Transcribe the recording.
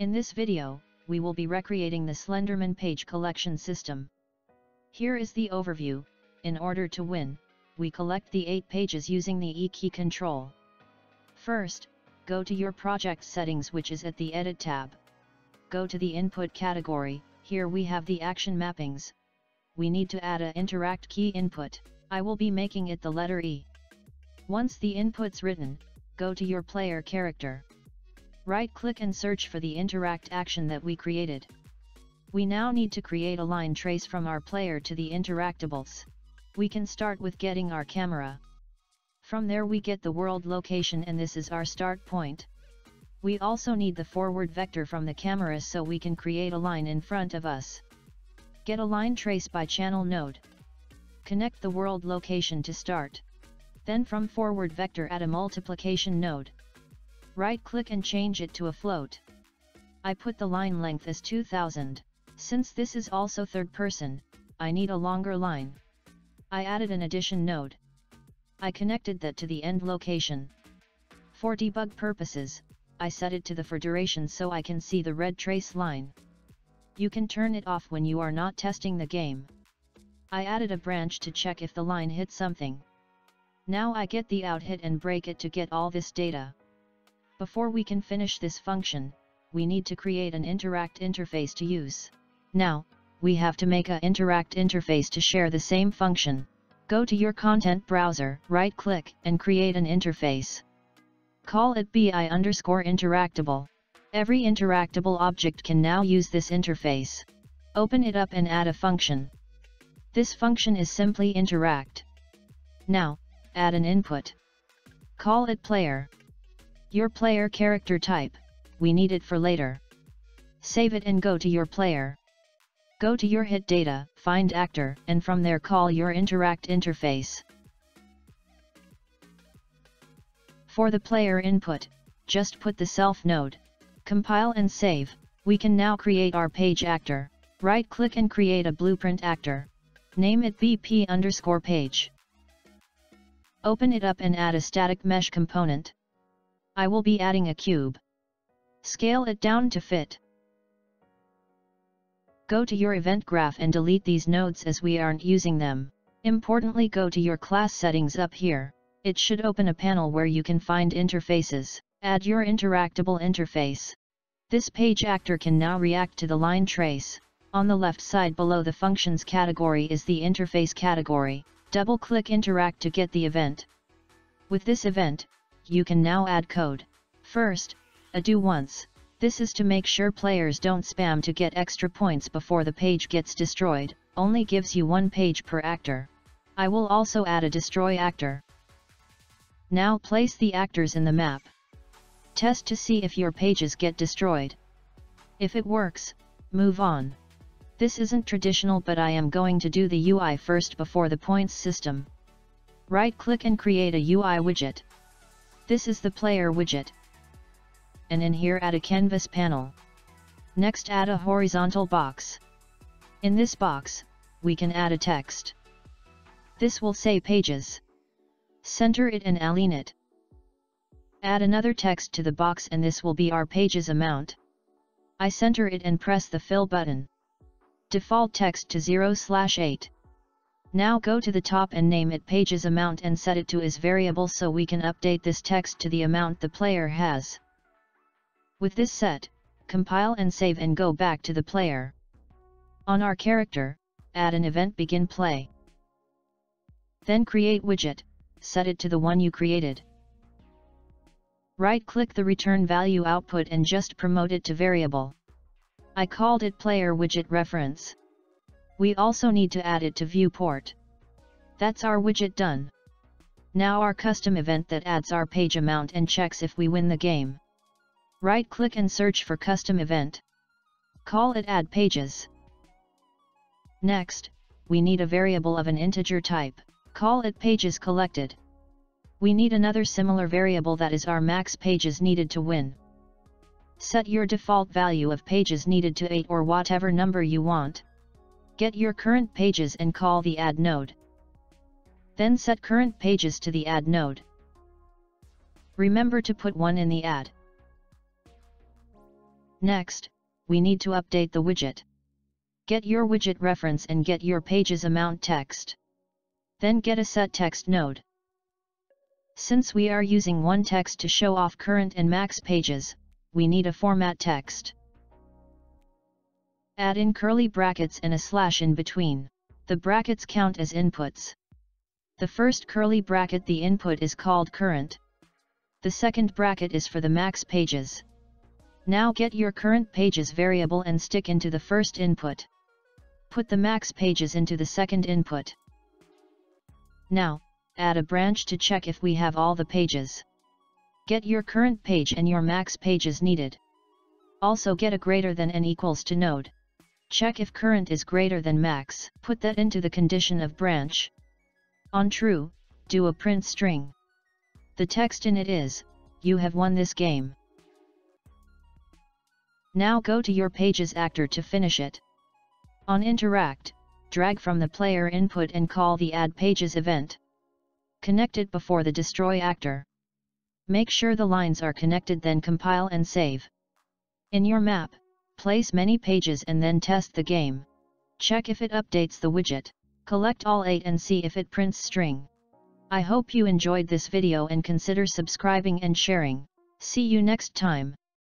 In this video, we will be recreating the Slenderman page collection system. Here is the overview. In order to win, we collect the 8 pages using the E key control. First, go to your project settings, which is at the Edit tab. Go to the Input category. Here we have the action mappings. We need to add an interact key input. I will be making it the letter E. Once the input's written, go to your player character. Right-click and search for the interact action that we created. We now need to create a line trace from our player to the interactables. We can start with getting our camera. From there we get the world location, and this is our start point. We also need the forward vector from the camera so we can create a line in front of us. Get a line trace by channel node. Connect the world location to start. Then from forward vector add a multiplication node. Right-click and change it to a float. I put the line length as 2000. Since this is also third person, I need a longer line. I added an addition node. I connected that to the end location. For debug purposes, I set it to the for duration so I can see the red trace line. You can turn it off when you are not testing the game. I added a branch to check if the line hit something. Now I get the out hit and break it to get all this data. Before we can finish this function, we need to create an interact interface to use. Now, we have to make an interact interface to share the same function. Go to your content browser, right-click, and create an interface. Call it BI_interactable. Every interactable object can now use this interface. Open it up and add a function. This function is simply interact. Now, add an input. Call it player. Your player character type, we need it for later. Save it and go to your player. Go to your hit data, find actor, and from there call your interact interface. For the player input, just put the self node. Compile and save. We can now create our page actor. Right-click and create a blueprint actor. Name it BP_page. Open it up and add a static mesh component. I will be adding a cube. Scale it down to fit. Go to your event graph and delete these nodes as we aren't using them. Importantly, go to your class settings up here. It should open a panel where you can find interfaces. Add your interactable interface. This page actor can now react to the line trace. On the left side below the functions category is the interface category. Double-click interact to get the event. With this event, you can now add code. First, a do once. This is to make sure players don't spam to get extra points before the page gets destroyed. Only gives you 1 page per actor. I will also add a destroy actor. Now place the actors in the map. Test to see if your pages get destroyed. If it works, move on. This isn't traditional, but I am going to do the UI first before the points system. Right-click and create a UI widget. This is the player widget. And in here add a canvas panel. Next add a horizontal box. In this box, we can add a text. This will say pages. Center it and align it. Add another text to the box and this will be our pages amount. I center it and press the fill button. Default text to 0/8. Now go to the top and name it pages amount and set it to as variable so we can update this text to the amount the player has. With this set, compile and save and go back to the player. On our character, add an event begin play. Then create widget, set it to the one you created. Right-click the return value output and just promote it to variable. I called it player widget reference. We also need to add it to viewport. That's our widget done. Now our custom event that adds our page amount and checks if we win the game. Right-click and search for custom event. Call it add pages. Next, we need a variable of an integer type. Call it pages collected. We need another similar variable that is our max pages needed to win. Set your default value of pages needed to 8 or whatever number you want. Get your current pages and call the add node. Then set current pages to the add node. Remember to put 1 in the add. Next, we need to update the widget. Get your widget reference and get your page's amount text. Then get a setText node. Since we are using one text to show off current and max pages, we need a format text. Add in curly brackets and a slash in between. The brackets count as inputs. The first curly bracket, the input, is called current. The second bracket is for the max pages. Now get your current pages variable and stick into the first input. Put the max pages into the second input. Now, add a branch to check if we have all the pages. Get your current page and your max pages needed. Also get a greater than and equals to node. Check if current is greater than max. Put that into the condition of branch. On true, do a print string. The text in it is, "You have won this game." Now go to your page's actor to finish it. On interact, drag from the player input and call the add pages event. Connect it before the destroy actor. Make sure the lines are connected, then compile and save. In your map, place many pages and then test the game. Check if it updates the widget. Collect all 8 and see if it prints string. I hope you enjoyed this video and consider subscribing and sharing. See you next time.